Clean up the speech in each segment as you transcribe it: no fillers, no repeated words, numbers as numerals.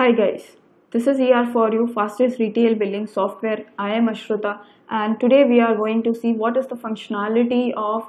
Hi guys, this is ER4U fastest retail billing software. I am Ashruta and today we are going to see what is the functionality of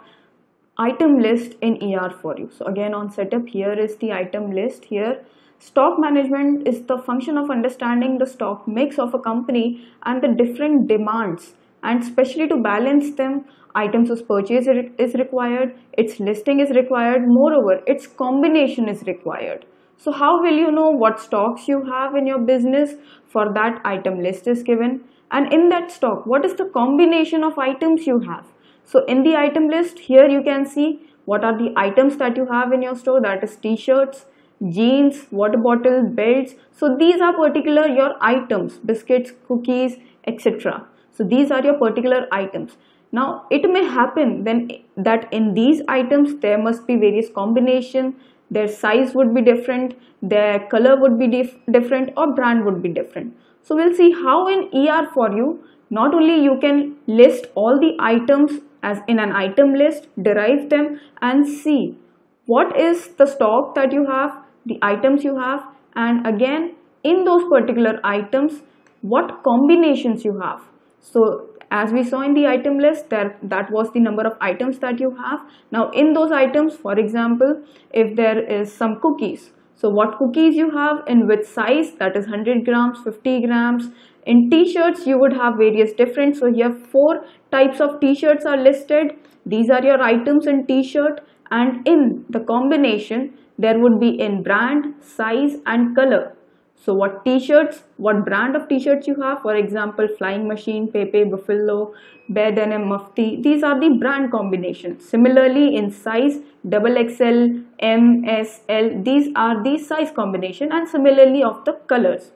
item list in ER4U. So again on setup, here is the item list. Here stock management is the function of understanding the stock mix of a company and the different demands, and especially to balance them, items whose purchase is required, its listing is required, moreover its combination is required. So how will you know what stocks you have in your business? For that, item list is given, and in that stock, what is the combination of items you have? So in the item list, here you can see what are the items that you have in your store, that is t-shirts, jeans, water bottles, belts. So these are particular your items, biscuits, cookies, etc. So these are your particular items. Now it may happen then that in these items there must be various combinations. Their size would be different, their color would be different, or brand would be different. So we'll see how in ER4U, not only you can list all the items as in an item list, derive them and see what is the stock that you have, the items you have, and again in those particular items, what combinations you have. So as we saw in the item list, that was the number of items that you have. Now in those items, for example, if there is some cookies, so what cookies you have, in which size, that is 100 grams, 50 grams. In t-shirts, you would have various different. So here 4 types of t-shirts are listed. These are your items in t-shirt, and in the combination, there would be in brand, size and color. So what t-shirts, what brand of t-shirts you have, for example, Flying Machine, Pepe, Buffalo, Bear Denim, Mufti, these are the brand combinations. Similarly, in size, XXL, M, S, L, these are the size combination, and similarly of the colors.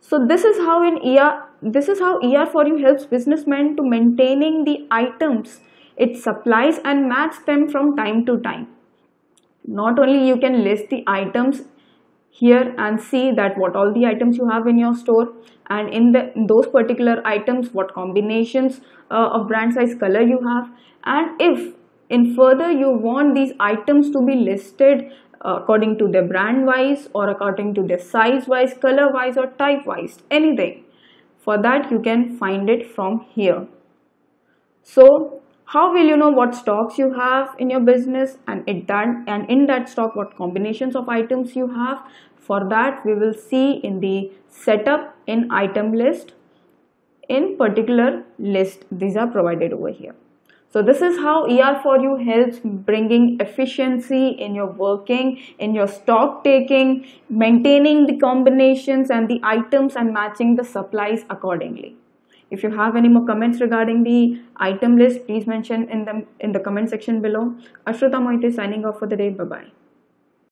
So this is how ER4U helps businessmen to maintaining the items. It supplies and matches them from time to time. Not only you can list the items here and see that what all the items you have in your store, and in those particular items what combinations of brand, size, color you have, and if in further you want these items to be listed according to their brand wise or according to their size wise, color wise or type wise, anything, for that you can find it from here. So how will you know what stocks you have in your business, and in that stock what combinations of items you have? For that we will see in the setup, in item list, in particular list, these are provided over here. So this is how ER4U helps bringing efficiency in your working, in your stock taking, maintaining the combinations and the items and matching the supplies accordingly. If you have any more comments regarding the item list, please mention in the comment section below. Ashruta Moiti signing off for the day. Bye-bye.